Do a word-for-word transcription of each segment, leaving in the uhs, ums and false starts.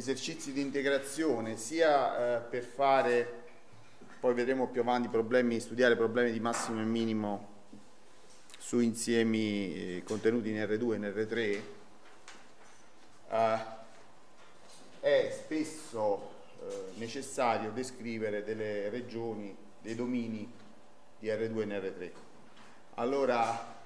esercizi di integrazione, sia eh, per fare, poi vedremo più avanti, problemi, studiare problemi di massimo e minimo su insiemi eh, contenuti in R due e in R tre, eh, è spesso eh, necessario descrivere delle regioni, dei domini di R due e in R tre. Allora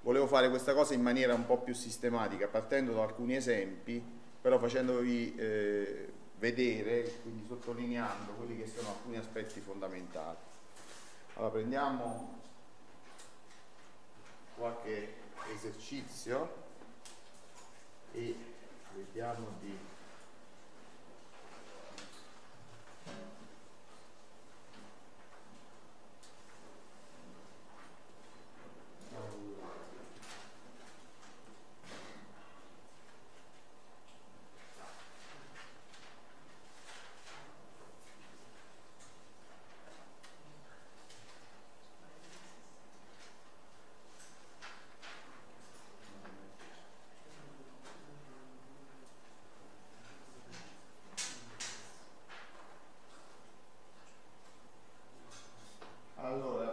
volevo fare questa cosa in maniera un po' più sistematica, partendo da alcuni esempi, però facendovi eh, vedere, quindi sottolineando quelli che sono alcuni aspetti fondamentali. Allora prendiamo qualche esercizio e vediamo di Allora,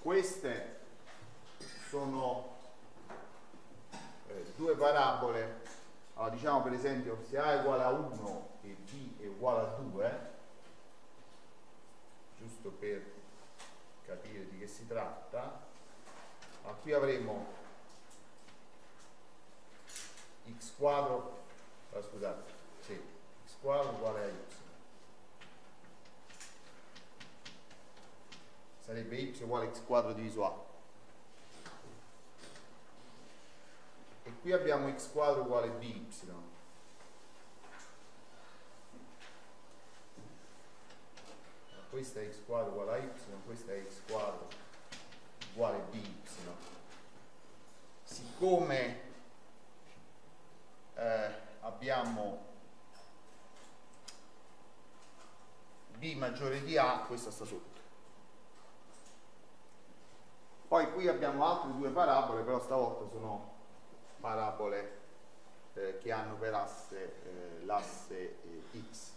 queste sono eh, due parabole. Allora, diciamo per esempio, se A è uguale a uno e B è uguale a due, giusto per capire di che si tratta, allora, qui avremo x quadro, ah, scusate, sì, x quadro uguale a y. Sarebbe y uguale a x quadro diviso a, e qui abbiamo x quadro uguale a by, questa è x quadro uguale a y, questa è x quadro uguale a by. Siccome eh, abbiamo b maggiore di a, questa sta sotto. Poi qui abbiamo altre due parabole, però stavolta sono parabole eh, che hanno per asse eh, l'asse eh, x.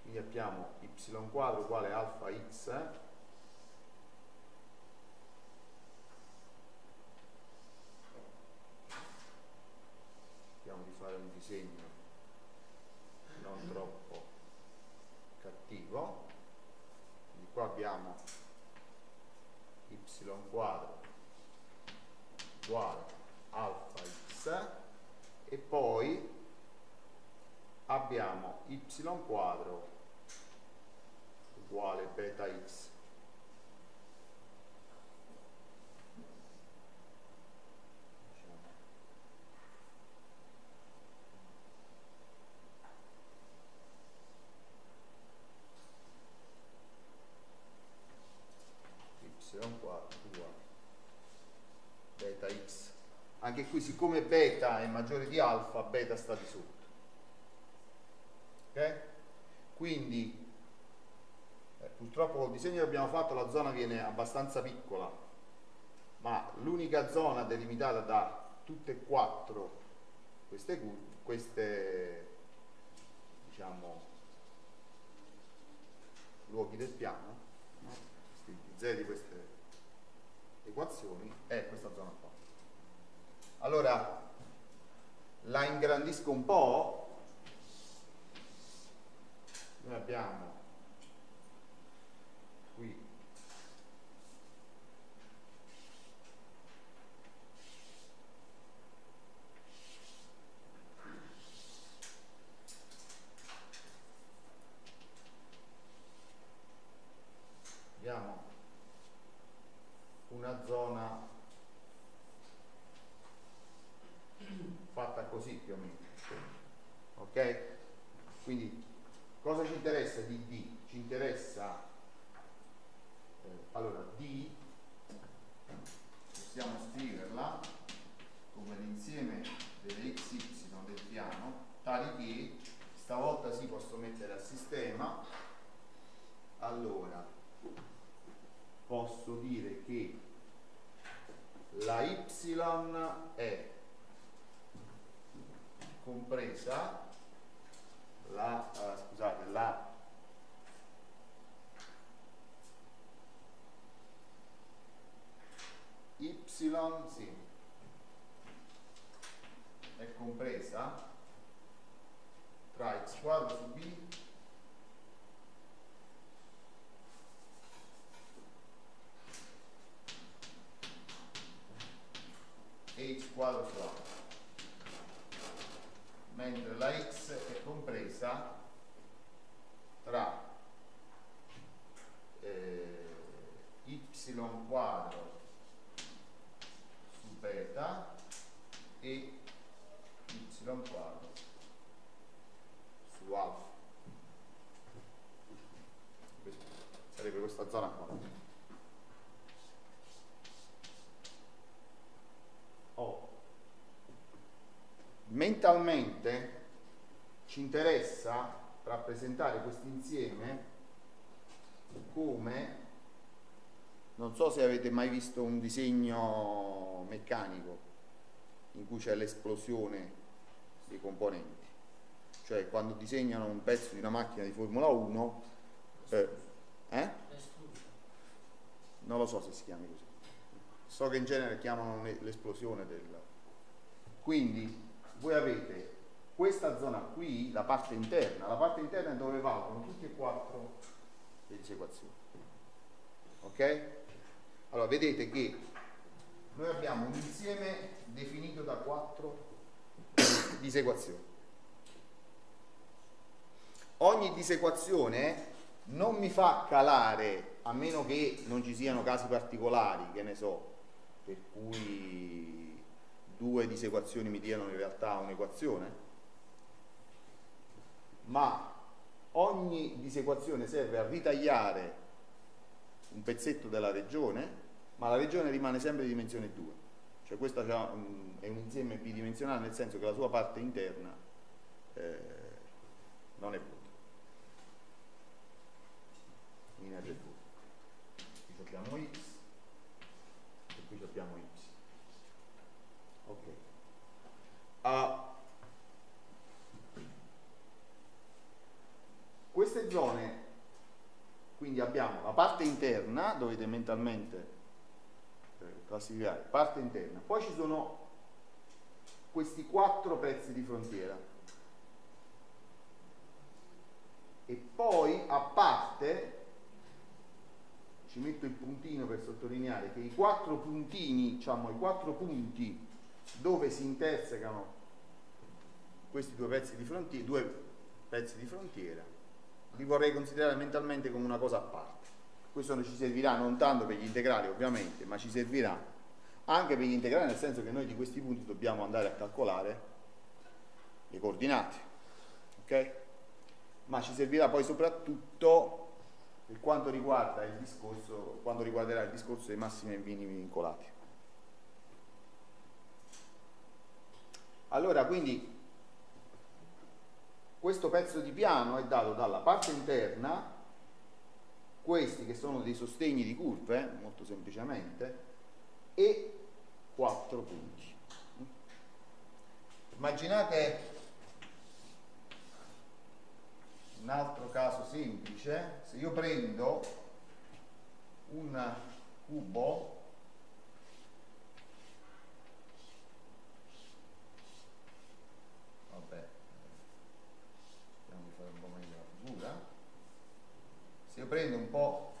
Quindi abbiamo y quadro uguale alfa x . Cerchiamo di fare un disegno non troppo cattivo. Quindi qua abbiamo y quadro uguale alfa x e poi abbiamo y quadro uguale beta x. anche qui siccome beta è maggiore di alfa, beta sta di sotto. Ok? Quindi eh, purtroppo col disegno che abbiamo fatto la zona viene abbastanza piccola, ma l'unica zona delimitata da tutte e quattro queste curve, queste diciamo luoghi del piano, no? Quindi z di queste equazioni è questa zona qua. Allora la ingrandisco un po', noi abbiamo qui abbiamo una zona fatta così più o meno, ok? Quindi cosa ci interessa di D? Ci interessa eh, allora D possiamo scriverla come l'insieme delle xy del piano, tali che stavolta si posso mettere a sistema. Allora posso dire che la y è compresa la uh, scusate la y sì, è compresa tra x quadro su b e x quadro su a, mentre la x è compresa tra eh, y quadro su beta e y quadro su alfa. Questa sarebbe questa zona qua. Oh. Mentalmente ci interessa rappresentare questo insieme come, non so se avete mai visto un disegno meccanico in cui c'è l'esplosione dei componenti, cioè quando disegnano un pezzo di una macchina di Formula uno eh, eh? non lo so se si chiami così, so che in genere chiamano l'esplosione del... Quindi voi avete questa zona qui, la parte interna, la parte interna è dove valgono tutti e quattro le disequazioni, ok? Allora vedete che noi abbiamo un insieme definito da quattro disequazioni. Ogni disequazione non mi fa calare, a meno che non ci siano casi particolari, che ne so, per cui due disequazioni mi diano in realtà un'equazione, ma ogni disequazione serve a ritagliare un pezzetto della regione, ma la regione rimane sempre di dimensione due, cioè questa è un insieme bidimensionale, nel senso che la sua parte interna eh, non è vuota. In aggettivo qui abbiamo x e qui abbiamo y, ok? Uh, queste zone, quindi abbiamo la parte interna, dovete mentalmente eh, classificare parte interna, poi ci sono questi quattro pezzi di frontiera e poi a parte ci metto il puntino per sottolineare che i quattro puntini, diciamo i quattro punti dove si intersecano questi due pezzi di frontiera, due pezzi di frontiera, li vorrei considerare mentalmente come una cosa a parte. Questo non ci servirà non tanto per gli integrali ovviamente, ma ci servirà anche per gli integrali, nel senso che noi di questi punti dobbiamo andare a calcolare le coordinate, ok? Ma ci servirà poi soprattutto per quanto riguarda il discorso, quando riguarderà il discorso dei massimi e minimi vincolati. Allora, quindi questo pezzo di piano è dato dalla parte interna, questi che sono dei sostegni di curve, molto semplicemente, e quattro punti. Immaginate un altro caso semplice. Se io prendo un cubo Se io prendo un po',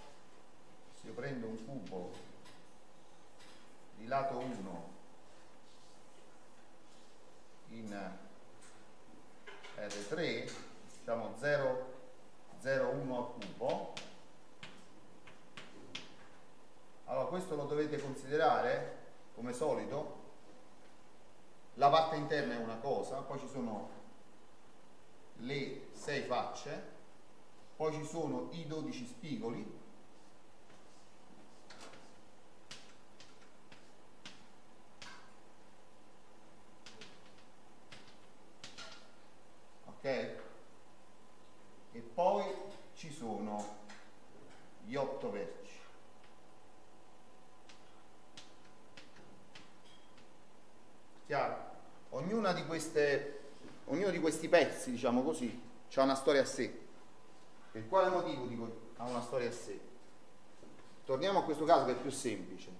se io prendo un cubo di lato uno in R tre, diciamo zero, zero, uno al cubo, allora questo lo dovete considerare come solido. La parte interna è una cosa, poi ci sono le sei facce, poi ci sono i dodici spigoli, ok? E poi ci sono gli otto vertici. Chiaro? Ognuna di queste, ognuno di questi pezzi, diciamo così, ha una storia a sé. Per quale motivo dico ha una storia a sé? Torniamo a questo caso che è più semplice.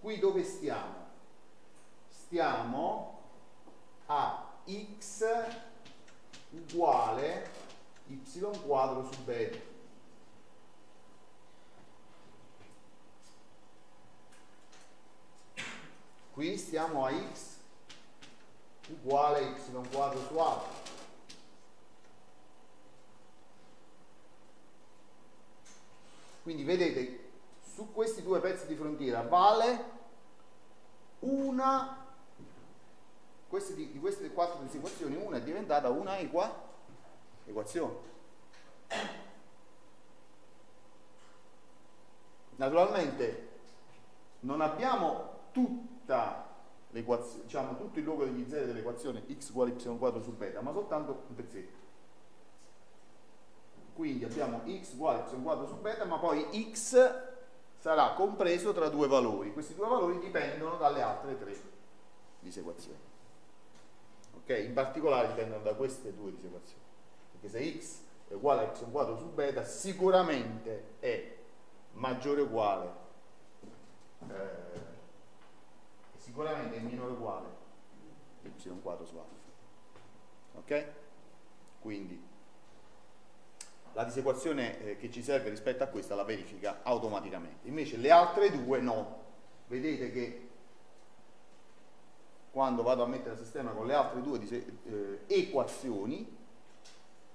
Qui dove stiamo? Stiamo a x uguale y quadro su b. Qui stiamo a x uguale y quadro su a. Quindi vedete, su questi due pezzi di frontiera vale una, queste, di queste quattro disequazioni, una è diventata una equa, equazione. Naturalmente non abbiamo tutta l'equazione, diciamo tutto il luogo degli zeri dell'equazione x uguale y quadro su beta, ma soltanto un pezzetto. Quindi abbiamo x uguale y quadro su beta, ma poi x sarà compreso tra due valori. Questi due valori dipendono dalle altre tre disequazioni. Ok? In particolare dipendono da queste due disequazioni. Perché se x è uguale a y quadro su beta, sicuramente è maggiore o uguale, eh, sicuramente è minore o uguale y quadro su alfa. Ok? Quindi la disequazione che ci serve rispetto a questa la verifica automaticamente, invece le altre due no. Vedete che quando vado a mettere a sistema con le altre due eh, equazioni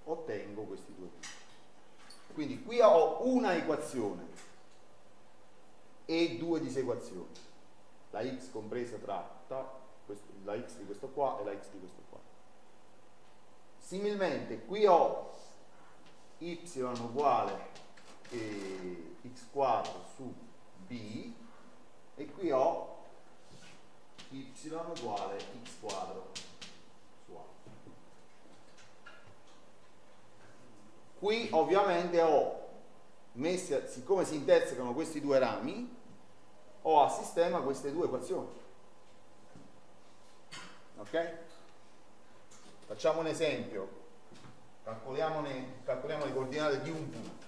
ottengo questi due punti. Quindi qui ho una equazione e due disequazioni, la x compresa tra la x di questo qua e la x di questo qua. Similmente qui ho y uguale eh, x quadro su b e qui ho y uguale x quadro su a. Qui ovviamente ho messo, siccome si intersecano questi due rami, ho a sistema queste due equazioni. Ok? Facciamo un esempio. Calcoliamo le coordinate di un punto.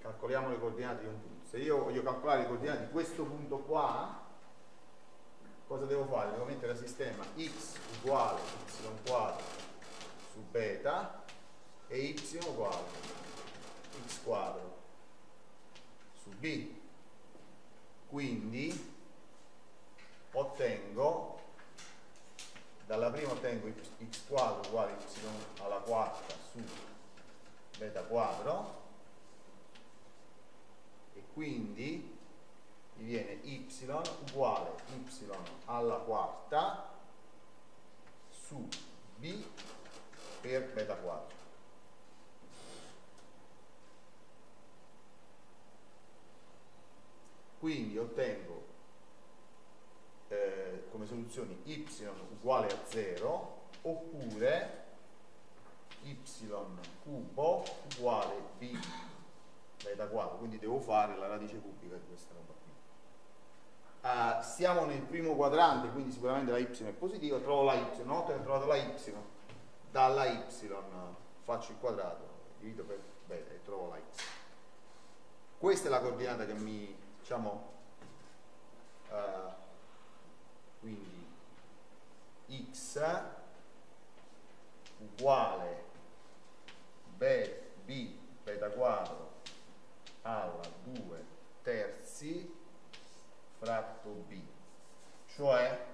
Calcoliamo le coordinate di un punto. Se io voglio calcolare le coordinate di questo punto qua, cosa devo fare? Devo mettere a sistema x uguale y quadro su beta e y uguale x quadro su b. Quindi ottengo, dalla prima ottengo x quadro uguale y alla quarta su beta quadro, e quindi mi viene y uguale y alla quarta su b per beta quadro. quindi ottengo eh, come soluzioni y uguale a zero oppure y cubo uguale b da quattro, quindi devo fare la radice cubica di questa roba qui. Uh, siamo nel primo quadrante, quindi sicuramente la y è positiva, trovo la y, una volta che ho trovato la y, dalla y faccio il quadrato, divido per beta e trovo la y. Questa è la coordinata che mi, diciamo, uh, quindi x uguale b, b beta quadro alla due terzi fratto b, cioè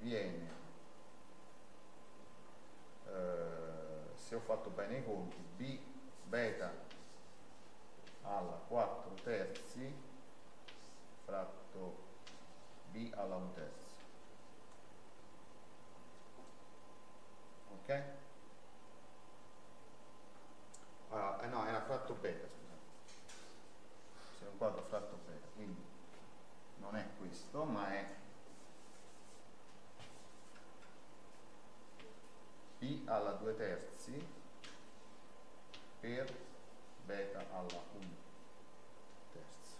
viene, eh, se ho fatto bene i conti, b beta alla quattro terzi fratto b alla uno terzo, ok? Allora, eh no, era fratto beta, scusate, se è un quadro fratto beta, quindi non è questo, ma è b alla due terzi per beta alla uno terzo.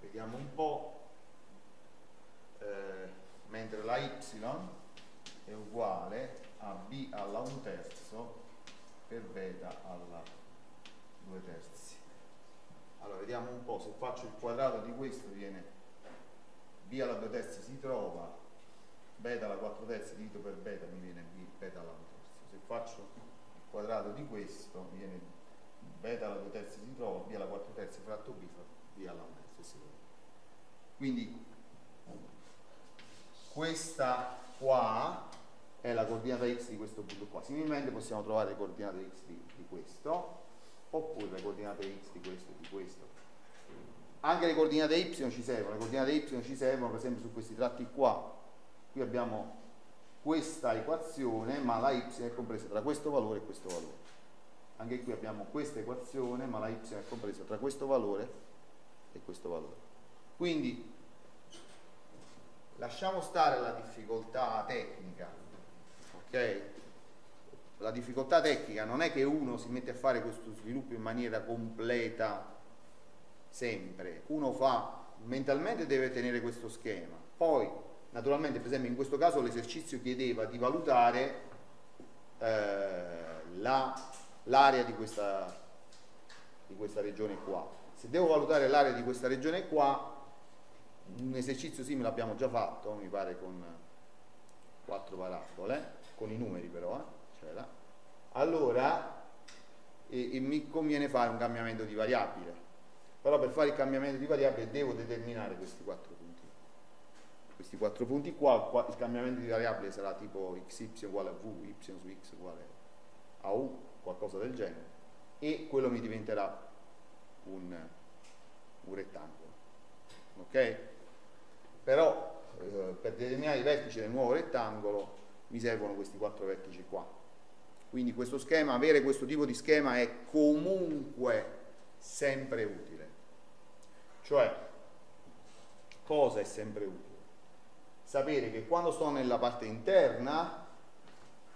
Vediamo un po', eh, mentre la y è uguale a b alla uno terzo per beta alla due terzi. Allora vediamo un po', se faccio il quadrato di questo viene b alla due terzi, si trova beta alla quattro terzi diviso per beta, mi viene b beta alla uno terzo. Se faccio il quadrato di questo viene beta alla due terzi, si trova b alla quattro terzi fratto b fratto b alla uno terzo. Quindi questa qua è la coordinata x di questo punto qua. Similmente possiamo trovare le coordinate x di, di questo, oppure le coordinate x di questo e di questo. Anche le coordinate y ci servono, le coordinate y ci servono per esempio su questi tratti qua. Qui abbiamo questa equazione, ma la y è compresa tra questo valore e questo valore. Anche qui abbiamo questa equazione, ma la y è compresa tra questo valore e questo valore. Quindi lasciamo stare la difficoltà tecnica, ok? La difficoltà tecnica non è che uno si mette a fare questo sviluppo in maniera completa sempre, uno fa mentalmente, deve tenere questo schema, poi naturalmente per esempio in questo caso l'esercizio chiedeva di valutare eh, la, l'area di questa, di questa regione qua. Se devo valutare l'area di questa regione qua, un esercizio simile l'abbiamo già fatto, mi pare con quattro parabole, con i numeri però, eh? C'era. Allora e, e mi conviene fare un cambiamento di variabile, però per fare il cambiamento di variabile devo determinare questi quattro punti, questi quattro punti qua, qua il cambiamento di variabile sarà tipo xy uguale a v, y su x uguale a u, qualcosa del genere, e quello mi diventerà un, un rettangolo. Ok? Però eh, per determinare i vertici del nuovo rettangolo mi servono questi quattro vertici qua. Quindi questo schema, avere questo tipo di schema è comunque sempre utile. Cioè, cosa è sempre utile? Sapere che quando sto nella parte interna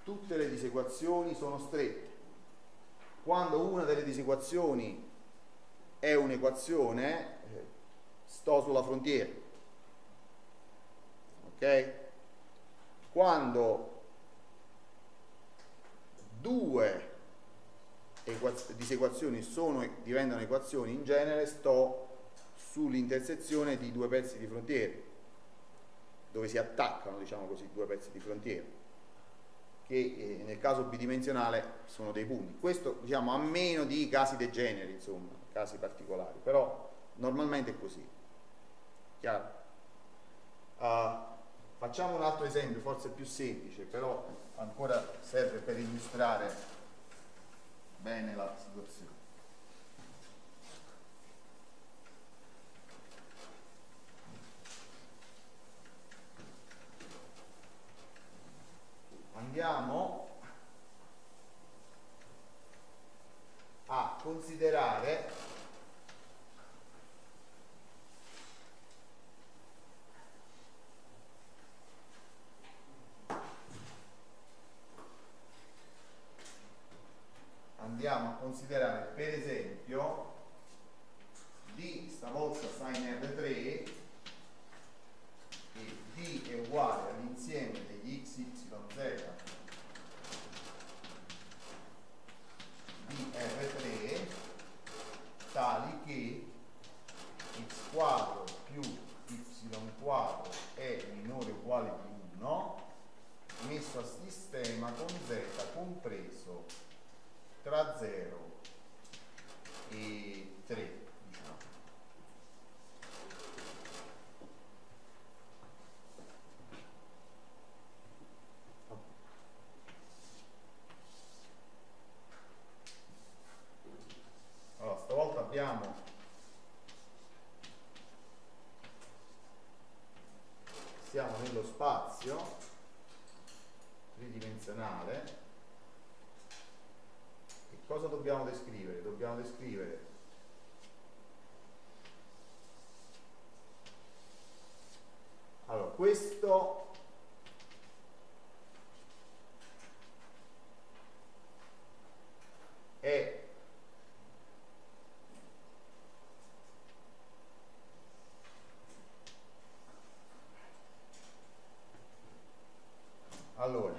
tutte le disequazioni sono strette. Quando una delle disequazioni è un'equazione, eh, sto sulla frontiera, ok? Quando due disequazioni sono, diventano equazioni, in genere sto sull'intersezione di due pezzi di frontiera, dove si attaccano, diciamo così, due pezzi di frontiera, che nel caso bidimensionale sono dei punti. Questo, diciamo, a meno di casi degeneri, insomma, casi particolari, però normalmente è così. Chiaro? Uh, facciamo un altro esempio, forse più semplice, però ancora serve per illustrare bene la situazione. Andiamo a andiamo a considerare per esempio d stavolta sta in R tre e d è uguale all'insieme degli x, y, z di R tre tali che x quadro più y quadro è minore o uguale di uno messo a sistema con z compreso tra zero e tre. Allora, stavolta abbiamo siamo nello spazio tridimensionale. E cosa dobbiamo descrivere? Dobbiamo descrivere allora questo è allora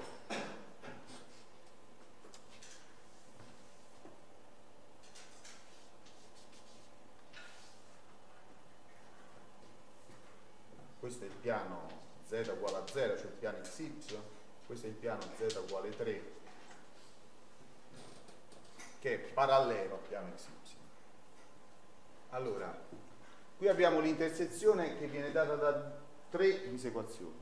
questo è il piano z uguale a zero, cioè il piano xy, questo è il piano z uguale a tre che è parallelo al piano xy. Allora qui abbiamo l'intersezione che viene data da tre disequazioni,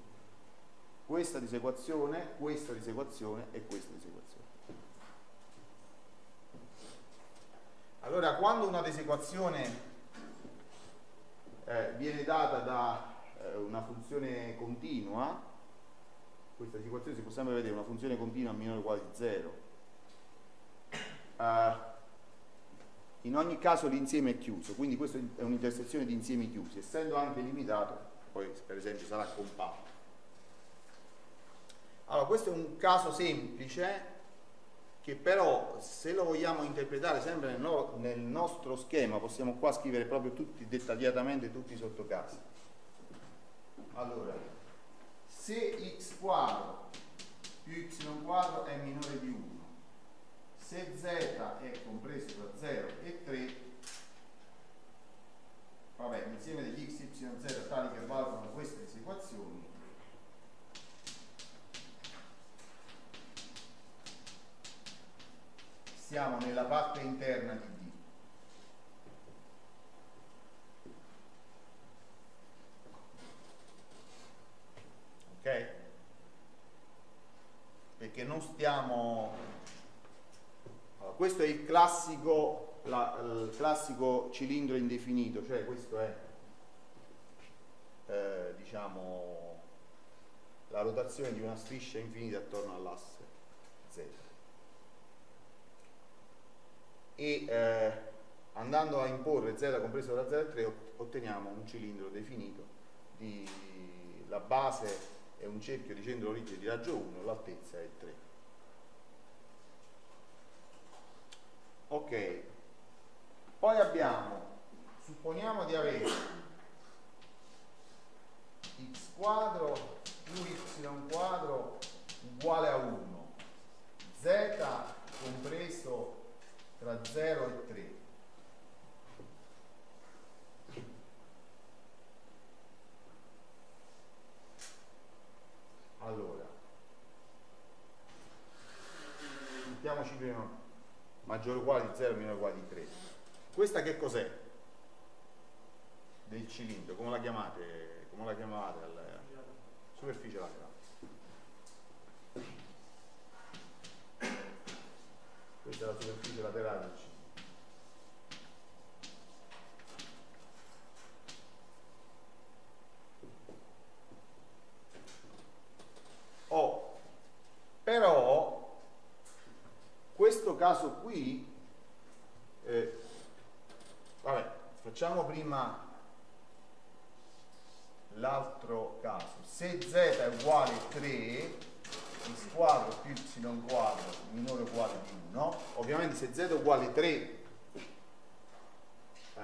questa disequazione, questa disequazione e questa disequazione. Allora quando una disequazione eh, viene data da eh, una funzione continua, questa disequazione si può sempre vedere una funzione continua minore o uguale a zero, eh, in ogni caso l'insieme è chiuso, quindi questa è un'intersezione di insiemi chiusi, essendo anche limitato, poi per esempio sarà compatto. Allora, questo è un caso semplice che però, se lo vogliamo interpretare sempre nel, no, nel nostro schema, possiamo qua scrivere proprio tutti dettagliatamente tutti i sottocasi. Allora, se x quadro più y quadro è minore di uno, se z è compreso tra zero e tre, vabbè, l'insieme degli x, y, z tali che valgono queste equazioni siamo nella parte interna di D. Ok? Perché non stiamo... Allora, questo è il classico, la, il classico cilindro indefinito, cioè questo è eh, diciamo la rotazione di una striscia infinita attorno all'asse Z. E eh, andando a imporre z compreso da zero a tre otteniamo un cilindro definito di, la base è un cerchio di centro rigido di raggio uno, l'altezza è tre. Ok, poi abbiamo, supponiamo di avere x quadro più y quadro uguale a uno, z compreso tra zero e tre. Allora mettiamoci prima maggiore o uguale di zero minore o uguale di tre. Questa che cos'è? Del cilindro, come la chiamate? Come la chiamate? Alla superficie laterale. Questa è la superficie laterale del cilindro. Oh, però questo caso qui eh, vabbè, facciamo prima l'altro caso. Se z è uguale a tre x quadro più y quadro minore o uguale di uno. Ovviamente se z è uguale a tre eh,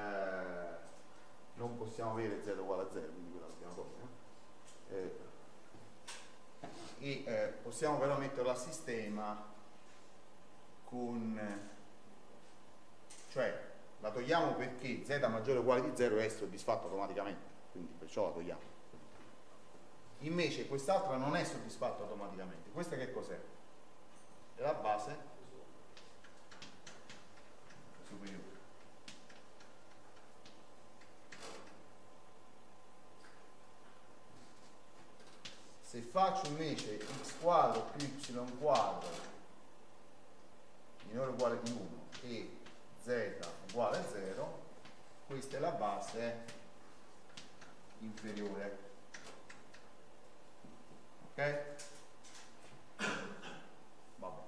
non possiamo avere z uguale a zero, quindi quella dobbiamo togliere, eh, e eh, possiamo però metterla a sistema con, cioè la togliamo perché z maggiore o uguale di zero è soddisfatto automaticamente, quindi perciò la togliamo. Invece quest'altra non è soddisfatta automaticamente. Questa che cos'è? È la base superiore. Se faccio invece x quadro più y quadro minore o uguale di uno e z uguale a zero, questa è la base inferiore. Ok? Vabbè.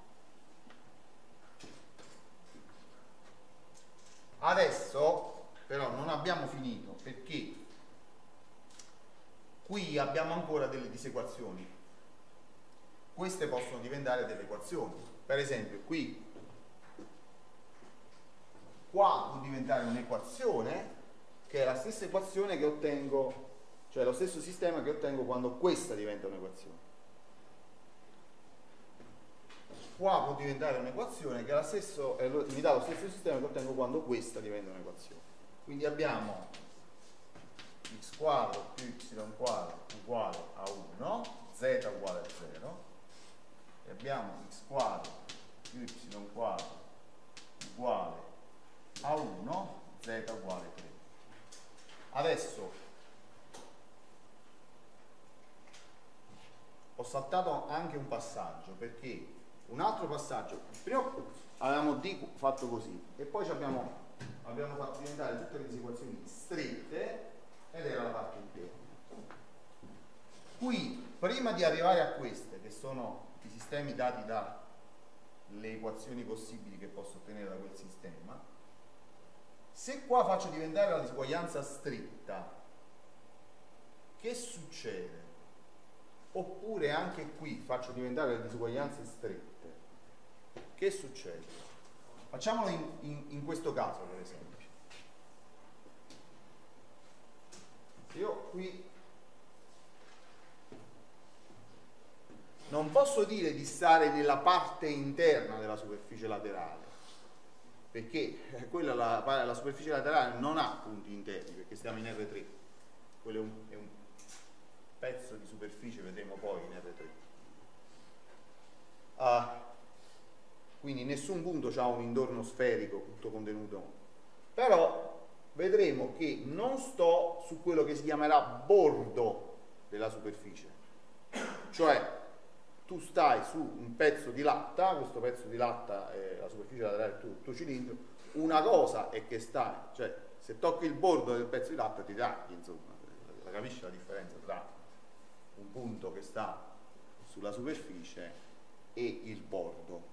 Adesso però non abbiamo finito, perché qui abbiamo ancora delle disequazioni. Queste possono diventare delle equazioni. Per esempio qui, qua può diventare un'equazione che è la stessa equazione che ottengo, cioè lo stesso sistema che ottengo quando questa diventa un'equazione. Qua può diventare un'equazione che è la stesso, è lo, mi dà lo stesso sistema che ottengo quando questa diventa un'equazione. Quindi abbiamo x quadro più y quadro uguale a uno, z uguale a zero, e abbiamo x quadro più y quadro uguale a uno, z uguale a tre. Adesso ho saltato anche un passaggio, perché un altro passaggio, prima avevamo D fatto così e poi abbiamo, abbiamo fatto diventare tutte le disequazioni strette ed era la parte intera. Qui, prima di arrivare a queste, che sono i sistemi dati dalle equazioni possibili che posso ottenere da quel sistema, se qua faccio diventare la disuguaglianza stretta, che succede? Oppure anche qui faccio diventare le disuguaglianze strette, che succede? Facciamolo in, in, in questo caso, per esempio. Io qui non posso dire di stare nella parte interna della superficie laterale, perché quella, la, la superficie laterale non ha punti interni, perché siamo in R tre. Quello è un, è un pezzo di superficie, vedremo poi in R tre. Uh, quindi nessun punto ha un intorno sferico tutto contenuto, però vedremo che non sto su quello che si chiamerà bordo della superficie, cioè tu stai su un pezzo di latta, questo pezzo di latta è la superficie laterale del tuo cilindro. Una cosa è che stai, cioè se tocchi il bordo del pezzo di latta ti tagli, insomma, la capisci la differenza tra un punto che sta sulla superficie e il bordo.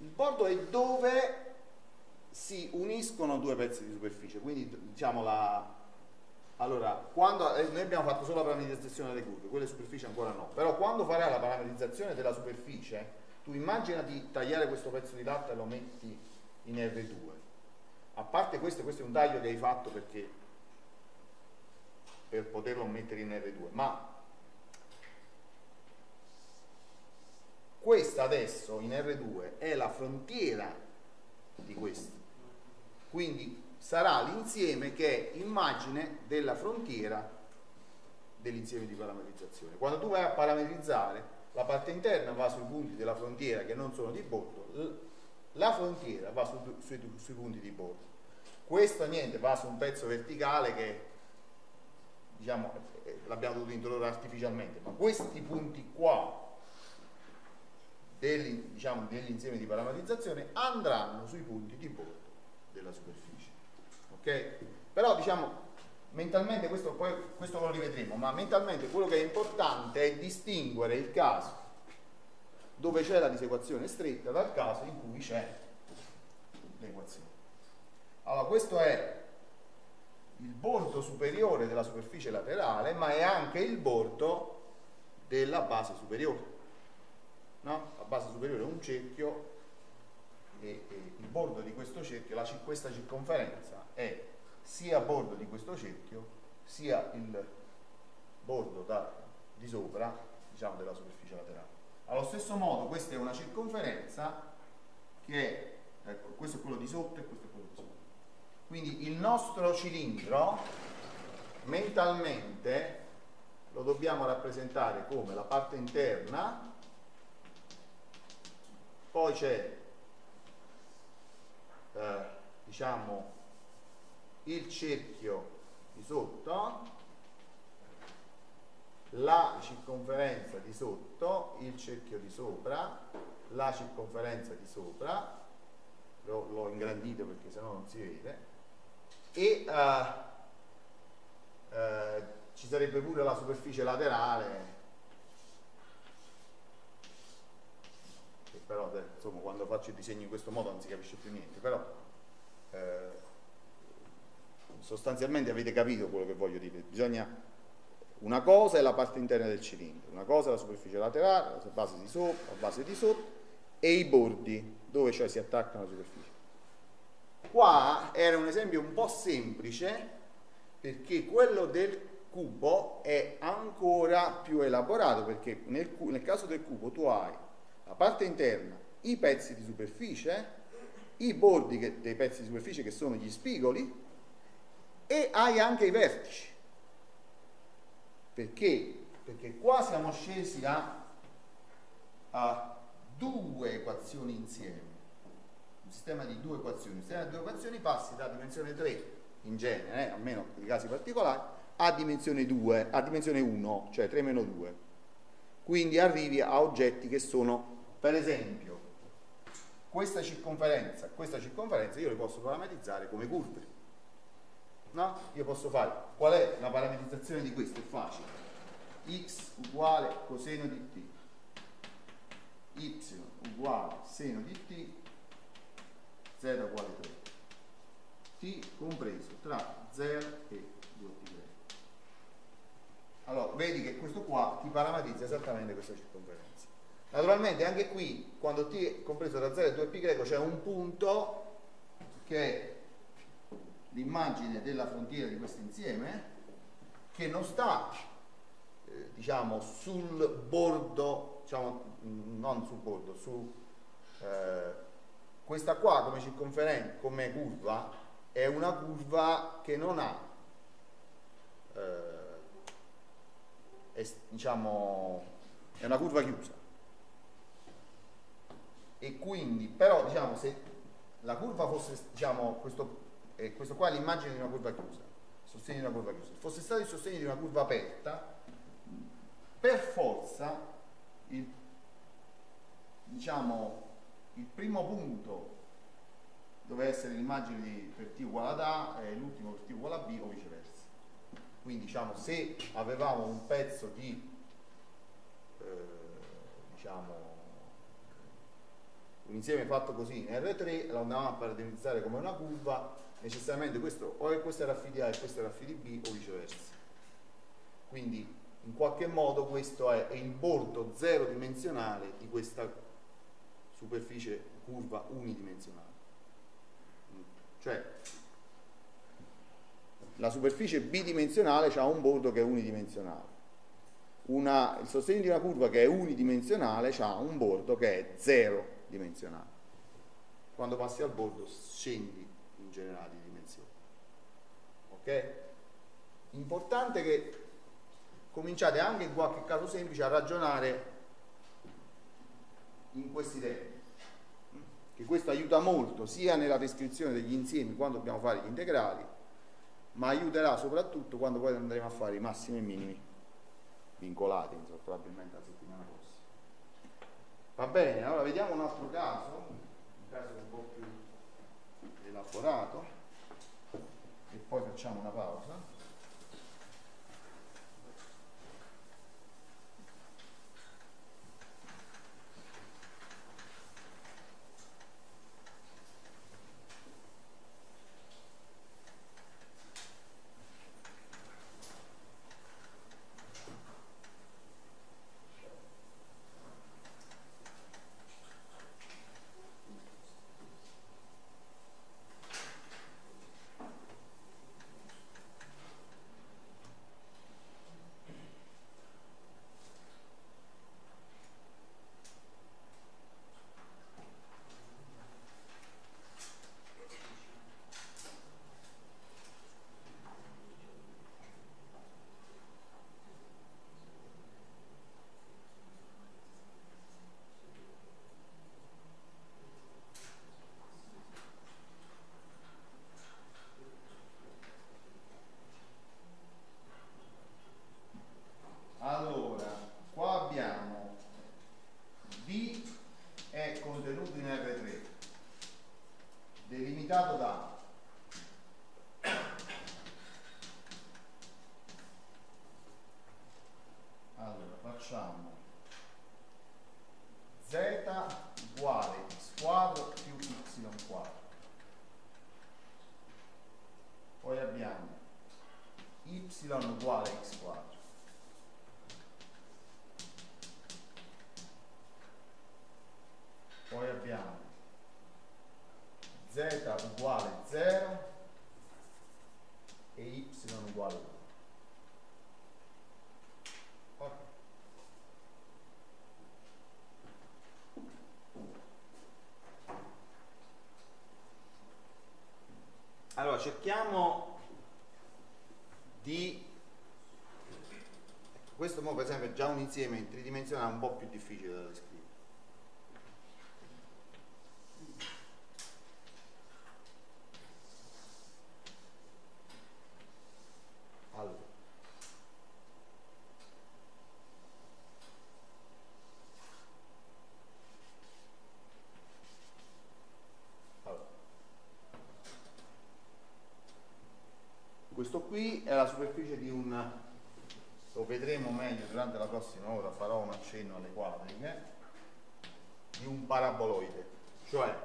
Il bordo è dove si uniscono due pezzi di superficie, quindi diciamo la... Allora, quando eh, noi abbiamo fatto solo la parametrizzazione delle curve, quelle superfici ancora no, però quando farai la parametrizzazione della superficie, tu immagina di tagliare questo pezzo di latta e lo metti in R due. A parte questo, questo è un taglio che hai fatto perché... per poterlo mettere in R due, ma questa adesso in R due è la frontiera di questo, quindi sarà l'insieme che è immagine della frontiera dell'insieme di parametrizzazione. Quando tu vai a parametrizzare, la parte interna va sui punti della frontiera che non sono di bordo, la frontiera va su, su, sui punti di bordo. Questo niente, va su un pezzo verticale che, diciamo, l'abbiamo dovuto introdurre artificialmente, ma questi punti qua degli, diciamo, dell'insieme di parametrizzazione andranno sui punti di bordo della superficie, ok? Però diciamo mentalmente questo, poi questo lo rivedremo, ma mentalmente quello che è importante è distinguere il caso dove c'è la disequazione stretta dal caso in cui c'è l'equazione. Allora, questo è il bordo superiore della superficie laterale, ma è anche il bordo della base superiore, no? La base superiore è un cerchio e, e il bordo di questo cerchio, la, questa circonferenza è sia il bordo di questo cerchio sia il bordo da, di sopra, diciamo, della superficie laterale. Allo stesso modo questa è una circonferenza che è, ecco, questo è quello di sotto e questo è quello di sopra. Quindi il nostro cilindro mentalmente lo dobbiamo rappresentare come la parte interna, poi c'è eh, diciamo il cerchio di sotto, la circonferenza di sotto, il cerchio di sopra, la circonferenza di sopra, l'ho ingrandito perché sennò non si vede, e uh, uh, ci sarebbe pure la superficie laterale, che però insomma quando faccio il disegno in questo modo non si capisce più niente, però uh, sostanzialmente avete capito quello che voglio dire. Bisogna, una cosa è la parte interna del cilindro, una cosa è la superficie laterale, la base di sopra, la base di sotto e i bordi dove cioè si attaccano alla superficie. Qua era un esempio un po' semplice perché quello del cubo è ancora più elaborato, perché nel, nel caso del cubo tu hai la parte interna, i pezzi di superficie, i bordi che, dei pezzi di superficie che sono gli spigoli, e hai anche i vertici. Perché? Perché qua siamo scesi a, a due equazioni insieme, un sistema di due equazioni, un sistema di due equazioni passi da dimensione tre in genere, eh, a meno di casi particolari, a dimensione due, a dimensione uno, cioè tre meno due, quindi arrivi a oggetti che sono, per esempio, questa circonferenza, questa circonferenza io le posso parametrizzare come curve, no? Io posso fare, qual è la parametrizzazione di questo? È facile, x uguale coseno di t, y uguale seno di t, z uguale tre, t compreso tra zero e due t. Allora vedi che questo qua ti parametrizza esattamente questa circonferenza. Naturalmente anche qui, quando t è compreso tra zero e due pi c'è un punto che è l'immagine della frontiera di questo insieme, che non sta eh, diciamo sul bordo, diciamo, non sul bordo, su eh, questa qua come circonferenza, come curva, è una curva che non ha eh, è, diciamo è una curva chiusa, e quindi però diciamo se la curva fosse, diciamo questo, eh, questo qua è l'immagine di una curva chiusa, sostegno di una curva chiusa, se fosse stato il sostegno di una curva aperta, per forza Il, diciamo il primo punto doveva essere l'immagine di per t uguale ad a e l'ultimo per t uguale a b, o viceversa. Quindi diciamo se avevamo un pezzo di eh, diciamo un insieme fatto così in R tre, lo andavamo a parametrizzare come una curva, necessariamente questo o è questo era affidi A e questo era affidi B, o viceversa. Quindi in qualche modo questo è il bordo zero dimensionale di questa superficie curva unidimensionale, cioè la superficie bidimensionale ha un bordo che è unidimensionale, una, il sostegno di una curva che è unidimensionale ha un bordo che è zero dimensionale, quando passi al bordo scendi in generale di dimensione. Ok? Importante che cominciate anche in qualche caso semplice a ragionare in questi termini, che questo aiuta molto sia nella descrizione degli insiemi quando dobbiamo fare gli integrali, ma aiuterà soprattutto quando poi andremo a fare i massimi e minimi vincolati, insomma, probabilmente la settimana prossima. Va bene, allora vediamo un altro caso, un caso un po' più elaborato, e poi facciamo una pausa. facciamo z uguale x quadro più y quadro, poi abbiamo y uguale x quadro, poi abbiamo z uguale zero e y uguale uno. Okay. Allora cerchiamo di, questo per esempio è già un insieme tridimensionale un po' più difficile da descrivere. Questo qui è la superficie di un, lo vedremo meglio durante la prossima ora, farò un accenno alle quadringhe, di un paraboloide, cioè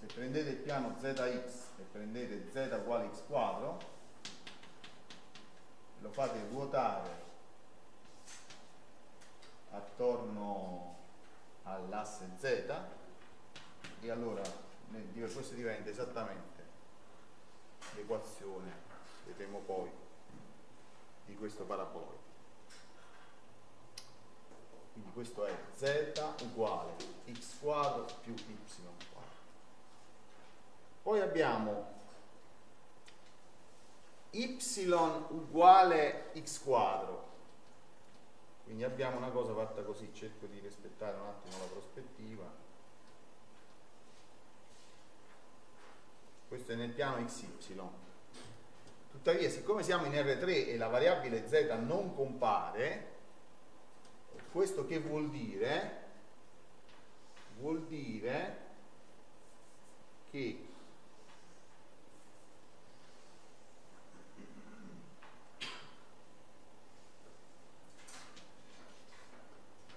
se prendete il piano zx e prendete z uguale x quadro, lo fate ruotare attorno all'asse z e allora questo diventa esattamente l'equazione, vedremo poi, di questo paraboloide. Quindi questo è z uguale x quadro più y quadro. Poi abbiamo y uguale x quadro, quindi abbiamo una cosa fatta così, cerco di rispettare un attimo la prospettiva. Questo è nel piano xy, tuttavia siccome siamo in R tre e la variabile z non compare, questo che vuol dire? Vuol dire che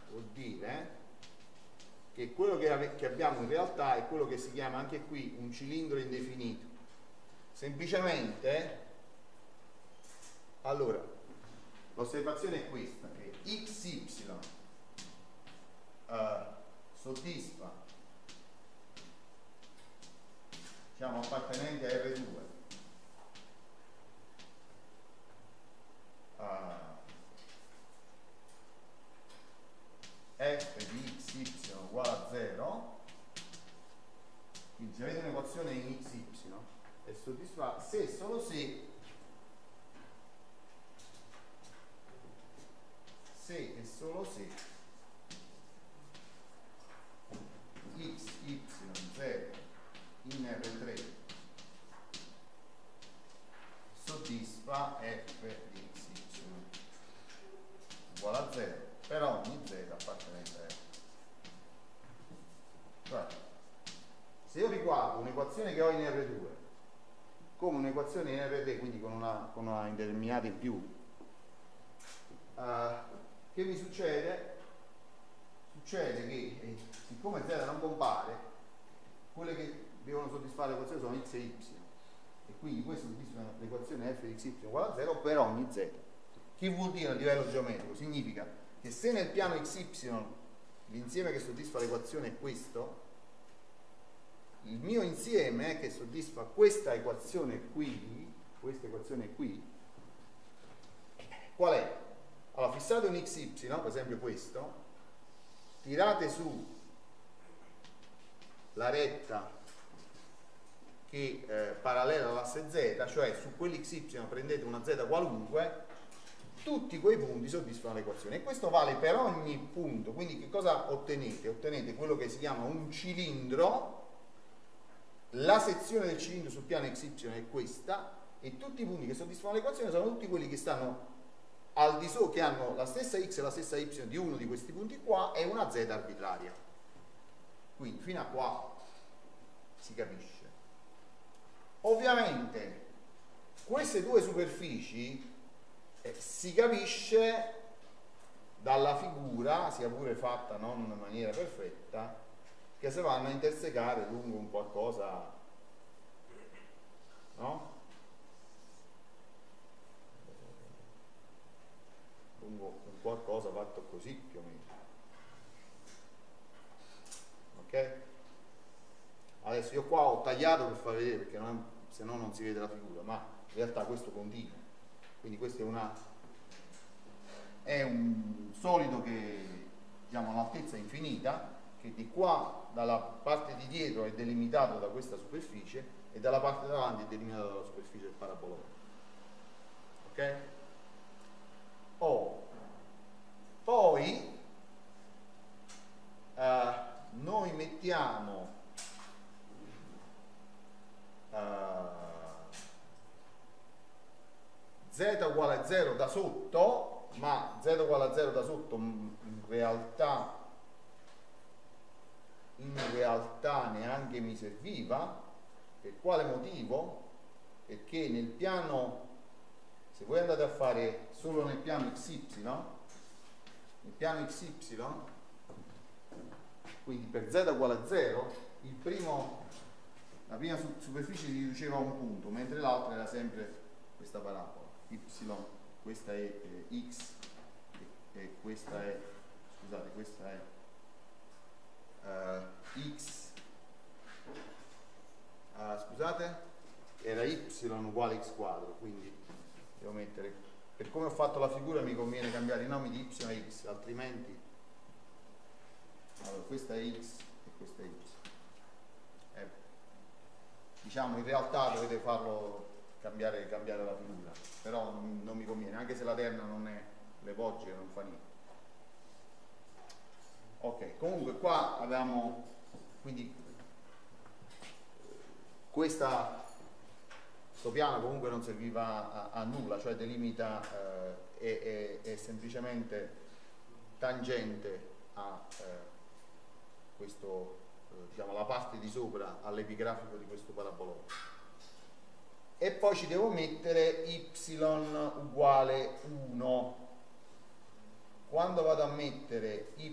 vuol dire che quello che abbiamo in realtà è quello che si chiama anche qui un cilindro indefinito. Semplicemente, allora, l'osservazione è questa, che xy eh, soddisfa, diciamo, appartenente a R due, eh, f di xy uguale a zero, quindi se avete un'equazione in xy è soddisfatta se e solo se se e solo se xy zero in R tre soddisfa f di xy uguale a zero per ogni z appartenente a R. Cioè, se io riguardo un'equazione che ho in R due come un'equazione in R tre, quindi con una, con una indeterminata in più, uh, che mi succede? Succede che eh, siccome z non compare, quelle che devono soddisfare l'equazione sono x e y, e quindi questo soddisfa l'equazione f di xy uguale a zero per ogni z. Che vuol dire a livello geometrico? Significa che se nel piano xy l'insieme che soddisfa l'equazione è questo, il mio insieme che soddisfa questa equazione qui, questa equazione qui, qual è? Allora, fissate un xy, per esempio questo, tirate su la retta che è parallela all'asse z, cioè su quell'xy prendete una z qualunque, tutti quei punti soddisfano l'equazione, e questo vale per ogni punto. Quindi che cosa ottenete? Ottenete quello che si chiama un cilindro, la sezione del cilindro sul piano xy è questa, e tutti i punti che soddisfano l'equazione sono tutti quelli che stanno al di sopra, che hanno la stessa x e la stessa y di uno di questi punti qua e una z arbitraria. Quindi fino a qua si capisce. Ovviamente queste due superfici Eh, si capisce dalla figura, sia pure fatta non in maniera perfetta, che si vanno a intersecare lungo un qualcosa, no? Lungo un qualcosa fatto così più o meno. Ok? Adesso io qua ho tagliato per far vedere, perché non è, se no non si vede la figura, ma in realtà questo continua. Quindi questo è una, è un solido che, diciamo, ha un'altezza infinita, che di qua dalla parte di dietro è delimitato da questa superficie e dalla parte davanti è delimitato dalla superficie del paraboloide. Ok? Oh. Poi eh, noi mettiamo z uguale a zero da sotto, ma z uguale a zero da sotto in realtà in realtà neanche mi serviva. Per quale motivo? Perché nel piano, se voi andate a fare solo nel piano xy, nel piano xy, quindi per z uguale a zero, il primo la prima superficie si riduceva a un punto, mentre l'altra era sempre questa parabola y, questa è eh, x e, e questa è, scusate, questa è uh, x, uh, scusate, era y uguale x quadro, quindi devo mettere, per come ho fatto la figura mi conviene cambiare i nomi di y e x, altrimenti, allora, questa è x e questa è y. Diciamo, in realtà dovete farlo cambiare, cambiare la figura, però non, non mi conviene, anche se la terna non è l'epogea, non fa niente. Ok, comunque qua abbiamo, quindi questa, questo piano comunque non serviva a, a nulla, cioè delimita, eh, è, è, è semplicemente tangente a eh, questo, diciamo, la parte di sopra all'epigrafico di questo paraboloide. E poi ci devo mettere y uguale uno. Quando vado a mettere y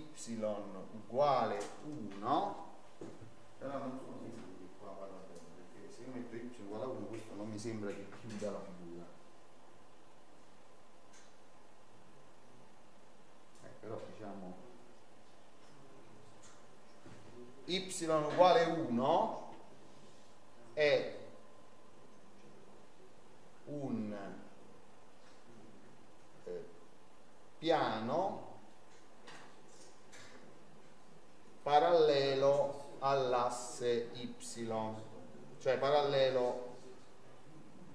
uguale uno, però non sono sicuro che qua vada bene, perché se io metto y uguale a uno questo non mi sembra che chiuda la figura, eh, però diciamo y uguale uno è un eh, piano parallelo all'asse y, cioè parallelo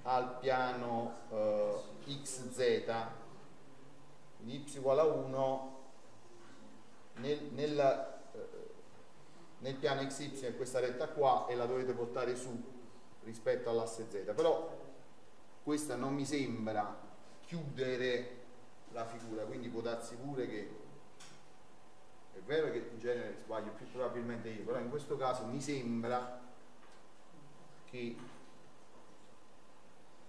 al piano eh, xz, quindi y uguale a uno nel, nel nel piano xy, questa retta qua, e la dovete portare su rispetto all'asse z, però questa non mi sembra chiudere la figura, quindi può darsi pure che, è vero che in genere sbaglio più probabilmente io, però in questo caso mi sembra che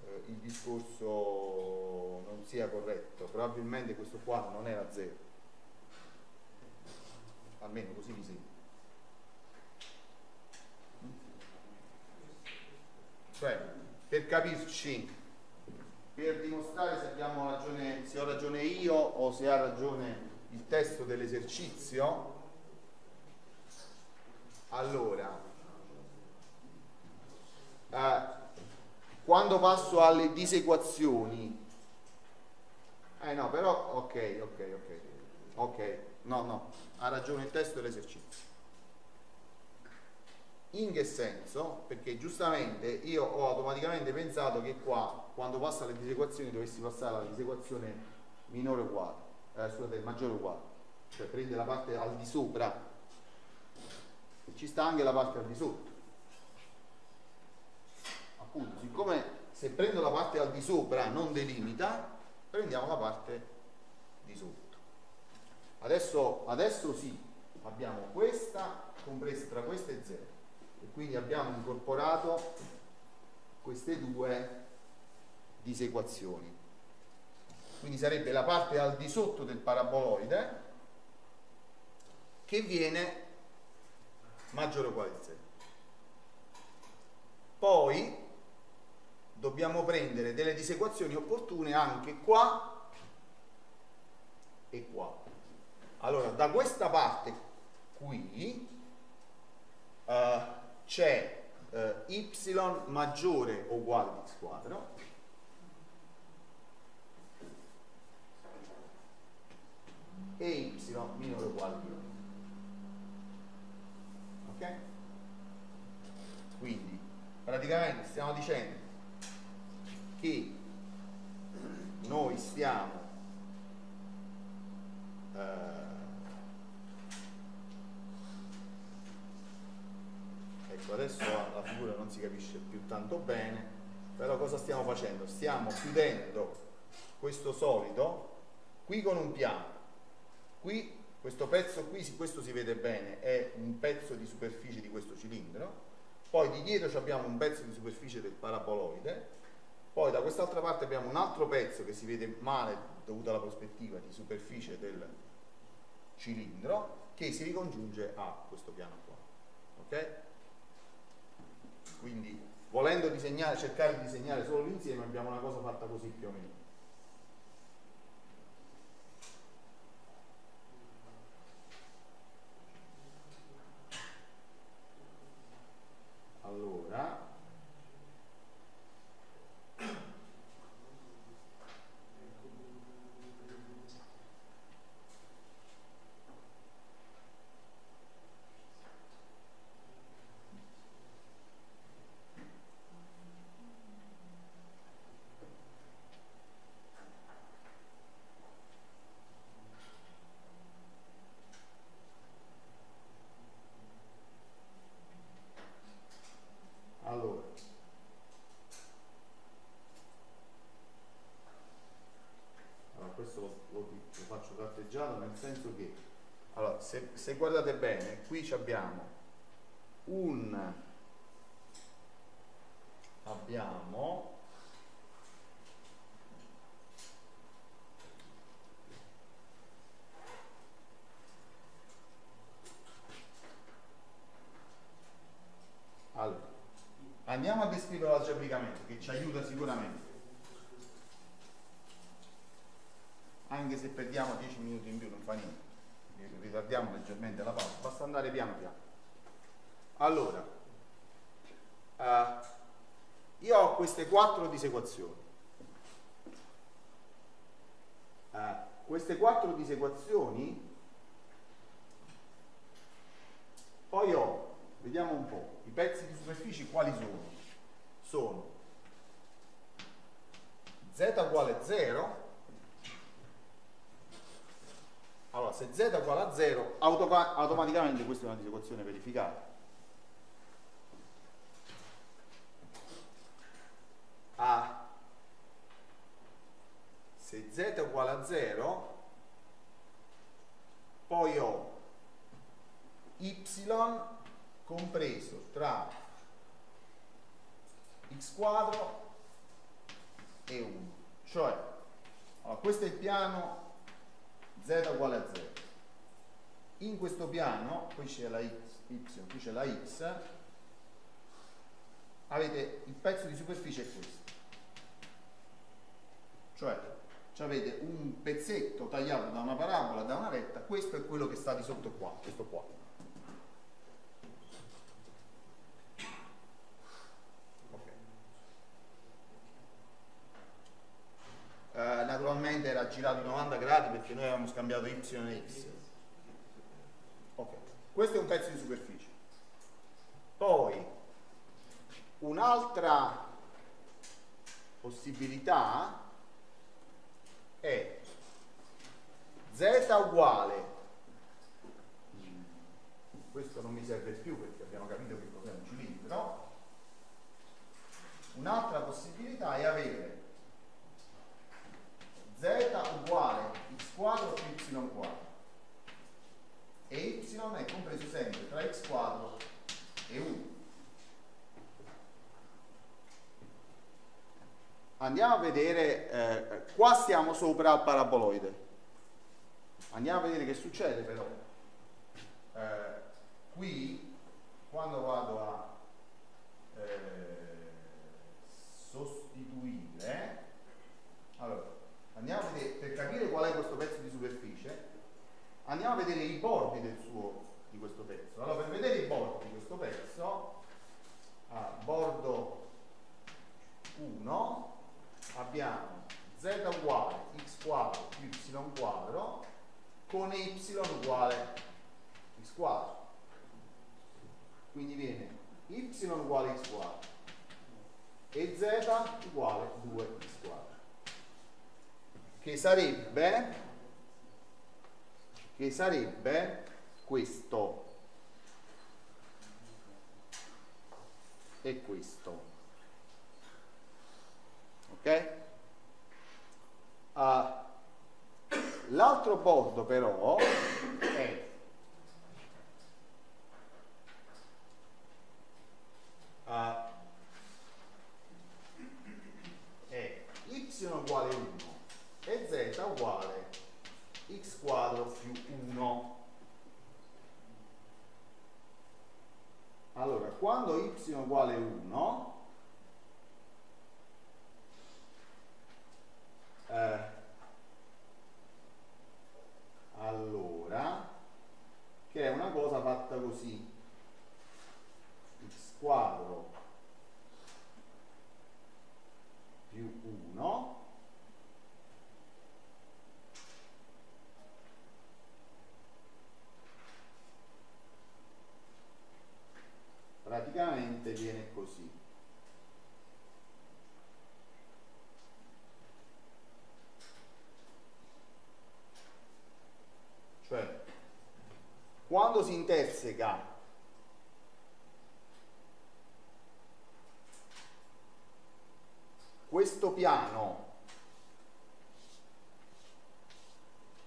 eh, il discorso non sia corretto, probabilmente questo qua non era zero, almeno così mi sembra. Cioè, per capirci, per dimostrare se abbiamo ragione, se ho ragione io o se ha ragione il testo dell'esercizio, allora eh, quando passo alle disequazioni, eh no però ok ok ok ok no no ha ragione il testo dell'esercizio. In che senso? Perché giustamente io ho automaticamente pensato che qua, quando passa alle disequazioni, dovessi passare alla disequazione minore uguale, eh, scusate, maggiore uguale, cioè prende la parte al di sopra, ci sta anche la parte al di sotto. Appunto, siccome se prendo la parte al di sopra non delimita, prendiamo la parte di sotto. Adesso, adesso sì, abbiamo questa compresa tra queste e zero. E quindi abbiamo incorporato queste due disequazioni. quindi sarebbe la parte al di sotto del paraboloide, che viene maggiore o uguale a zero. Poi dobbiamo prendere delle disequazioni opportune anche qua e qua. Allora, da questa parte qui uh, c'è uh, y maggiore o uguale a x quadro, e y minore o uguale a uno. Ok? Quindi praticamente stiamo dicendo che noi stiamo eh, ecco, adesso la figura non si capisce più tanto bene, però cosa stiamo facendo? Stiamo chiudendo questo solido qui con un piano. Qui, questo pezzo qui, questo si vede bene, è un pezzo di superficie di questo cilindro, poi di dietro abbiamo un pezzo di superficie del paraboloide, poi da quest'altra parte abbiamo un altro pezzo che si vede male dovuto alla prospettiva di superficie del cilindro, che si ricongiunge a questo piano qua. Ok? Quindi, volendo disegnare, cercare di disegnare solo l'insieme, abbiamo una cosa fatta così più o meno. Allora, nel senso che, allora, se, se guardate bene, qui abbiamo un abbiamo allora, andiamo a descriverlo algebricamente, che ci aiuta sicuramente, anche se perdiamo dieci minuti in più non fa niente, ritardiamo leggermente la pausa, basta andare piano piano. Allora, eh, io ho queste quattro disequazioni, eh, queste quattro disequazioni poi ho, vediamo un po', i pezzi di superficie quali sono? Sono z uguale a zero. Allora, se z è uguale a zero, automaticamente questa è una disequazione verificata. Ah, se z è uguale a zero, poi ho y compreso tra x quadro e uno. Cioè, allora, questo è il piano z uguale a zero. In questo piano qui c'è la x, y, qui c'è la x, avete il pezzo di superficie è questo, cioè avete un pezzetto tagliato da una parabola, da una retta, questo è quello che sta di sotto qua, questo qua. Naturalmente era girato novanta gradi perché noi avevamo scambiato y e x. Ok, questo è un pezzo di superficie. Poi un'altra possibilità è z uguale, questo non mi serve più perché abbiamo capito che cos'è un cilindro. Un'altra possibilità è avere z uguale x quadro più y quadro, e y è compreso sempre tra x quadro e uno. andiamo a vedere, eh, qua stiamo sopra al paraboloide, andiamo a vedere che succede però, eh, qui quando vado a eh, sostituire, allora andiamo a vedere, per capire qual è questo pezzo di superficie andiamo a vedere i bordi del suo, di questo pezzo. Allora per vedere i bordi di questo pezzo, a bordo uno abbiamo z uguale x quadro più y quadro con y uguale x quadro, quindi viene y uguale x quadro e z uguale due x quadro, che sarebbe che sarebbe questo e questo, ok? Uh, l'altro bordo però è uh, è y uguale uno e z uguale x quadro più uno. Allora, quando y uguale uno, eh, allora, che è una cosa fatta così, x quadro più uno praticamente viene così, cioè quando si interseca questo piano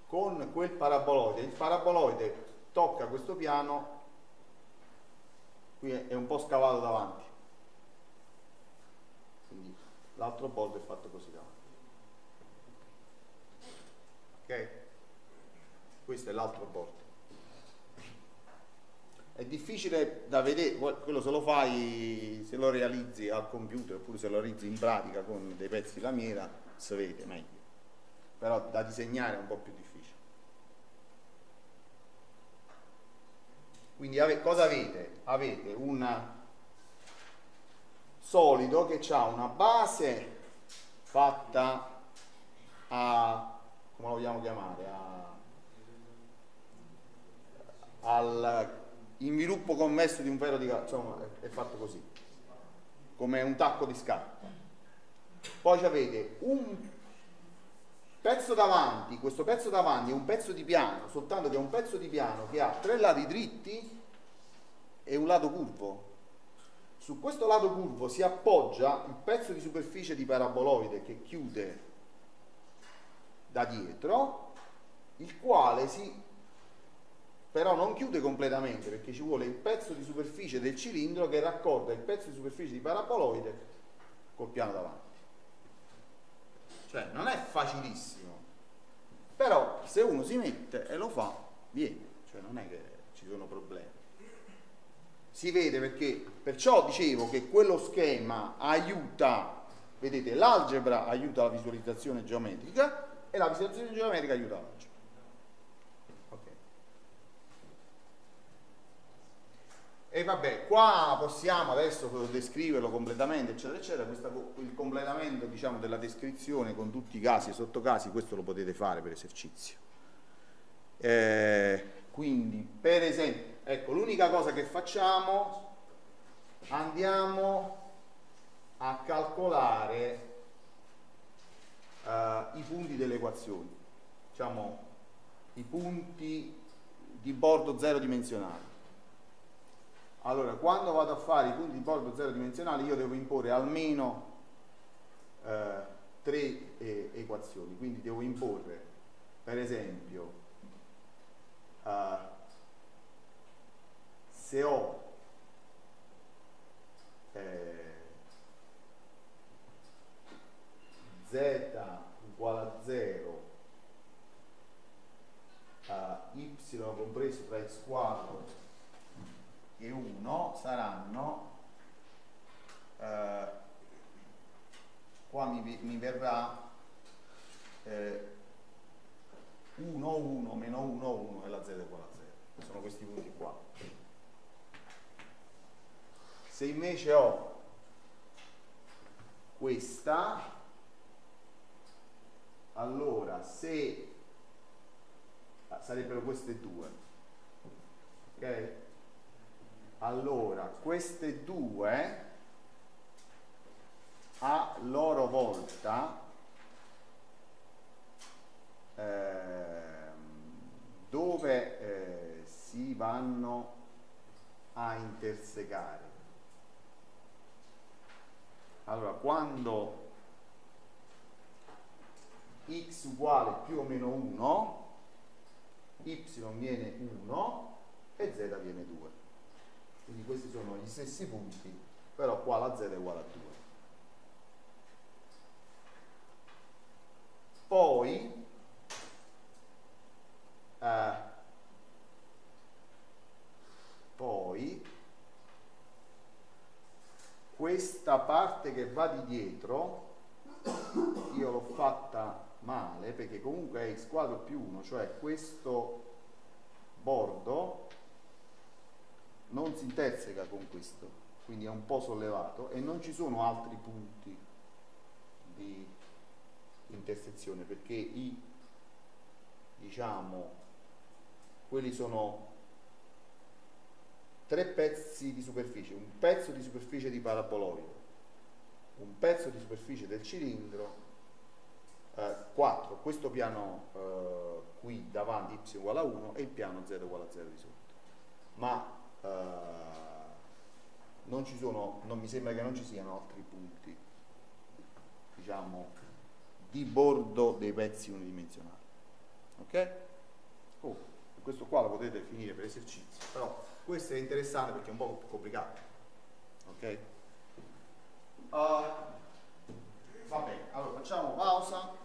con quel paraboloide, il paraboloide tocca questo piano. Qui è un po' scavato davanti, quindi l'altro bordo è fatto così davanti, ok? Questo è l'altro bordo. È difficile da vedere, quello se lo fai, se lo realizzi al computer oppure se lo realizzi in pratica con dei pezzi di lamiera si vede meglio, però da disegnare è un po' più difficile. Quindi ave, cosa avete? Avete un solido che ha una base fatta a, come lo vogliamo chiamare, a, al inviluppo convesso di un ferro di calcio, insomma è, è fatto così, come un tacco di scarpa. Poi avete un pezzo davanti, questo pezzo davanti è un pezzo di piano, soltanto che è un pezzo di piano che ha tre lati dritti e un lato curvo. Su questo lato curvo si appoggia il pezzo di superficie di paraboloide che chiude da dietro, il quale si però non chiude completamente perché ci vuole il pezzo di superficie del cilindro che raccorda il pezzo di superficie di paraboloide col piano davanti. Cioè non è facilissimo, però se uno si mette e lo fa viene, cioè non è che ci sono problemi, si vede, perché perciò dicevo che quello schema aiuta, vedete, l'algebra aiuta la visualizzazione geometrica e la visualizzazione geometrica aiuta l'algebra, okay. E vabbè, qua possiamo adesso descriverlo completamente eccetera eccetera, questo, il completamento diciamo della descrizione con tutti i casi e sottocasi, questo lo potete fare per esercizio. Eh, quindi per esempio, ecco, l'unica cosa che facciamo, andiamo a calcolare eh, i punti delle equazioni, diciamo i punti di bordo zero dimensionali. Allora, quando vado a fare i punti di bordo zero dimensionali io devo imporre almeno eh, tre eh, equazioni, quindi devo imporre per esempio eh, se ho eh, z uguale a zero, uh, y compreso tra x quadro e uno saranno, uh, qua mi, mi verrà uno, uno, meno uno, uno e la z uguale a zero, sono questi punti qua. Se invece ho questa, allora se sarebbero queste due, ok? Allora queste due a loro volta dove eh, si vanno a intersecare. Allora, quando x uguale più o meno uno, y viene uno e z viene due, quindi questi sono gli stessi punti, però qua la z è uguale a due. Poi Uh, poi questa parte che va di dietro io l'ho fatta male, perché comunque è x quadro più uno, cioè questo bordo non si interseca con questo, quindi è un po' sollevato e non ci sono altri punti di intersezione, perché i, diciamo, quelli sono tre pezzi di superficie, un pezzo di superficie di paraboloide, un pezzo di superficie del cilindro, eh, quattro, questo piano eh, qui davanti y uguale a uno e il piano z uguale a zero di sotto, ma eh, non ci sono, non mi sembra che non ci siano altri punti, diciamo, di bordo dei pezzi unidimensionali, ok? Oh. Questo qua lo potete finire per esercizio, però questo è interessante perché è un po' più complicato, ok? Uh, va bene, allora facciamo pausa.